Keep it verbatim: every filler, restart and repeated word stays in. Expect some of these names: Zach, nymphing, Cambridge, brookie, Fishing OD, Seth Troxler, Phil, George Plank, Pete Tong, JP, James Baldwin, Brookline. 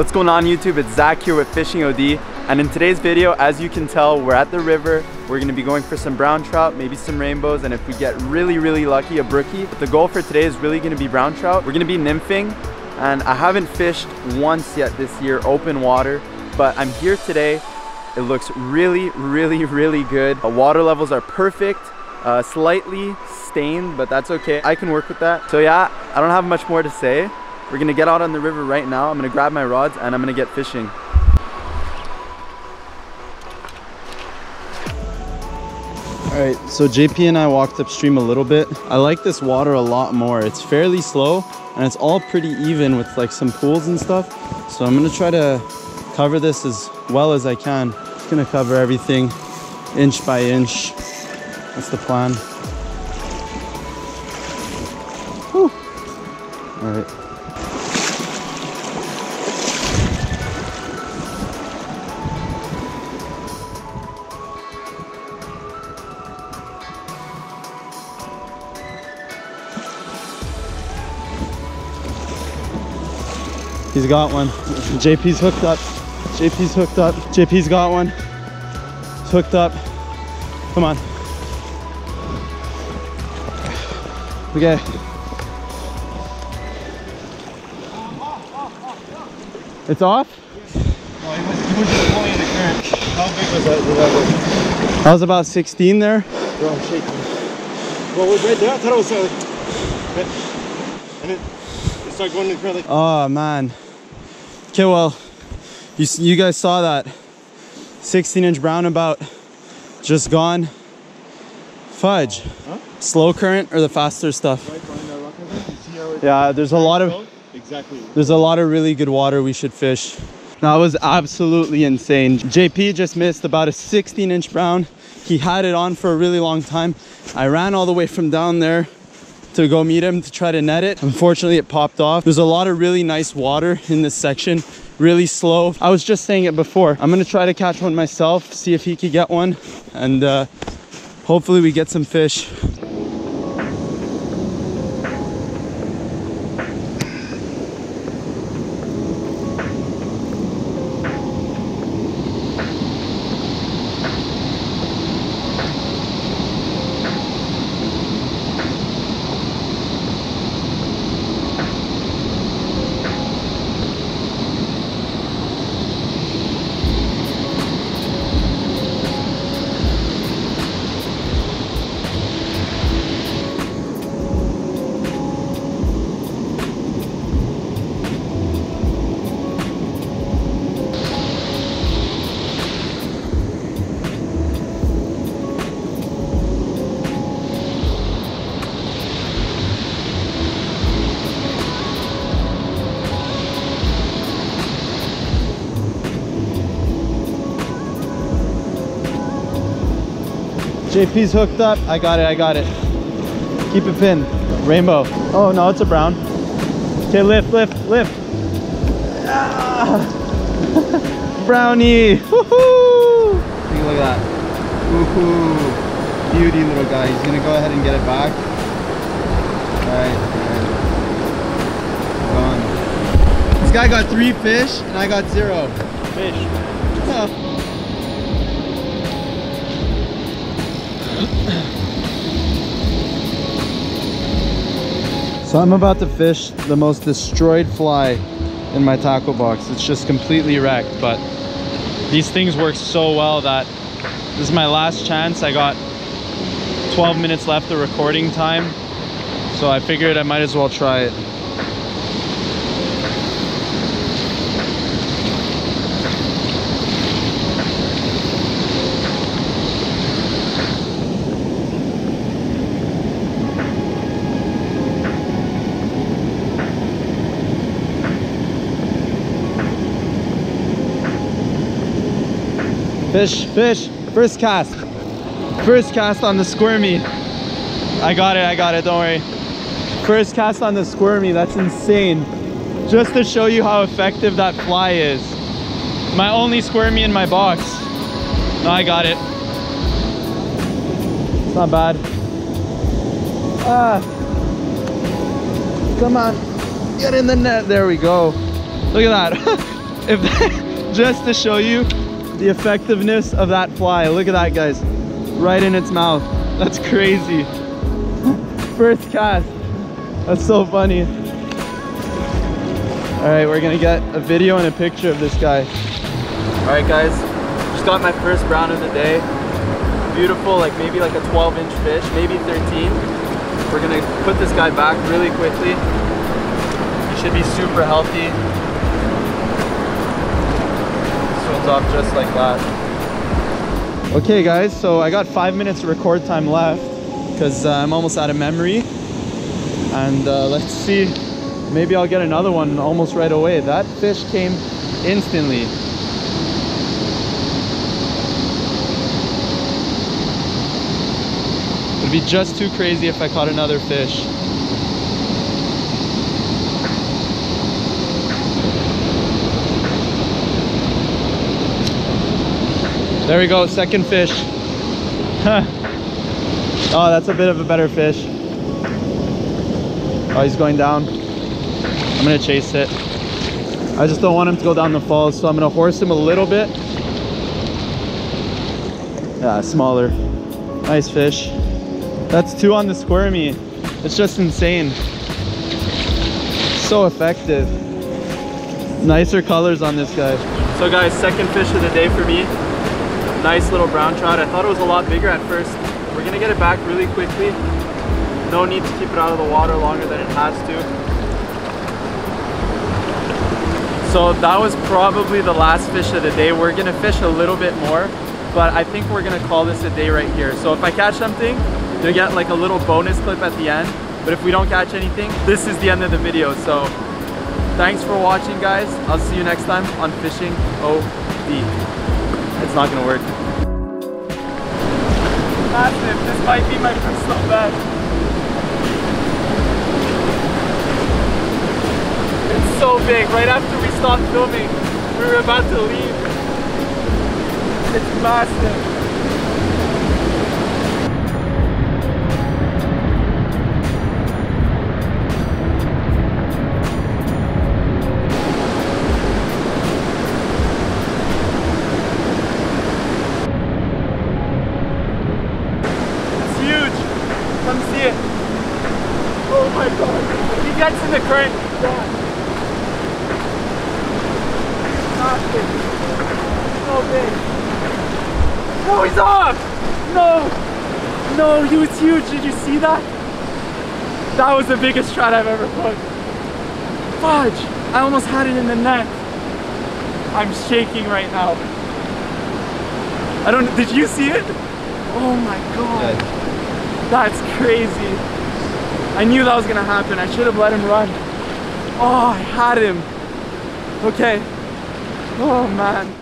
What's going on YouTube? It's Zach here with Fishing O D, and in today's video, as you can tell, we're at the river. We're gonna be going for some brown trout, maybe some rainbows, and if we get really, really lucky, a brookie. But the goal for today is really gonna be brown trout. We're gonna be nymphing, and I haven't fished once yet this year, open water, but I'm here today. It looks really, really, really good. The water levels are perfect. Uh, slightly stained, but that's okay. I can work with that. So yeah, I don't have much more to say. We're gonna get out on the river right now. I'm gonna grab my rods and I'm gonna get fishing. All right, so J P and I walked upstream a little bit. I like this water a lot more. It's fairly slow and it's all pretty even with like some pools and stuff. So I'm gonna try to cover this as well as I can. It's gonna cover everything inch by inch. That's the plan. Whew. All right. He's got one. J P's hooked up. J P's hooked up. J P's got one. He's hooked up. Come on. Okay. It's off? No, he was, he was just pulling in the current. How big was that? Was that, I was about sixteen there. Bro, I'm shaking. Well, we're right there. I thought it was... Uh, and it, it started going in the current. Like oh, man. Okay, well, you, you guys saw that. sixteen inch brownabout just gone. Fudge. Huh? Slow current or the faster stuff? Yeah, there's a lot of exactly. There's a lot of really good water we should fish. That was absolutely insane. J P just missed about a sixteen inch brown. He had it on for a really long time. I ran all the way from down there to go meet him to try to net it. Unfortunately, it popped off. There's a lot of really nice water in this section. Really slow. I was just saying it before. I'm gonna try to catch one myself, see if he could get one, and uh, hopefully we get some fish. J P's hooked up. I got it, I got it. Keep it pinned. Rainbow. Oh no, it's a brown. Okay, lift, lift, lift. Ah. Brownie. Woohoo! Take a look at that. Woohoo. Beauty little guy. He's gonna go ahead and get it back. Alright, gone. This guy got three fish and I got zero. Fish. Oh. So I'm about to fish the most destroyed fly in my tackle box. It's just completely wrecked, but these things work so well that this is my last chance. I got twelve minutes left of recording time, so I figured I might as well try it. Fish, fish, first cast. First cast on the squirmy. I got it, I got it, don't worry. First cast on the squirmy, that's insane. Just to show you how effective that fly is. My only squirmy in my box. No, I got it. It's not bad. Ah. Come on, get in the net, there we go. Look at that. if that, just to show you the effectiveness of that fly. Look at that, guys, right in its mouth. That's crazy. First cast. That's so funny. All right, we're gonna get a video and a picture of this guy. All right, guys, just got my first brown of the day. Beautiful, like maybe like a twelve inch fish, maybe thirteen. We're gonna put this guy back really quickly. He should be super healthy. Swims off just like that. Okay guys, so I got five minutes of record time left because uh, I'm almost out of memory. And uh, let's see, maybe I'll get another one almost right away. That fish came instantly. It'd be just too crazy if I caught another fish. There we go, second fish. Huh. Oh, that's a bit of a better fish. Oh, he's going down. I'm gonna chase it. I just don't want him to go down the falls, so I'm gonna horse him a little bit. Yeah, smaller. Nice fish. That's two on the squirmy. It's just insane. So effective. Nicer colors on this guy. So guys, second fish of the day for me. Nice little brown trout. I thought it was a lot bigger at first. We're gonna get it back really quickly. No need to keep it out of the water longer than it has to. So that was probably the last fish of the day. We're gonna fish a little bit more, but I think we're gonna call this a day right here. So if I catch something, you'll get like a little bonus clip at the end, but if we don't catch anything, this is the end of the video. So thanks for watching, guys. I'll see you next time on Fishing O D. It's not gonna work. Massive, this might be my personal best. It's so big. Right after we stopped filming, we were about to leave. It's massive. That's in the current. Yeah. So big. No, he's off! No! No, he was huge. Did you see that? That was the biggest trout I've ever caught. Fudge! I almost had it in the net. I'm shaking right now. I don't. Did you see it? Oh my god. That's crazy. I knew that was gonna happen. I should have let him run. Oh, I had him. Okay. Oh, man.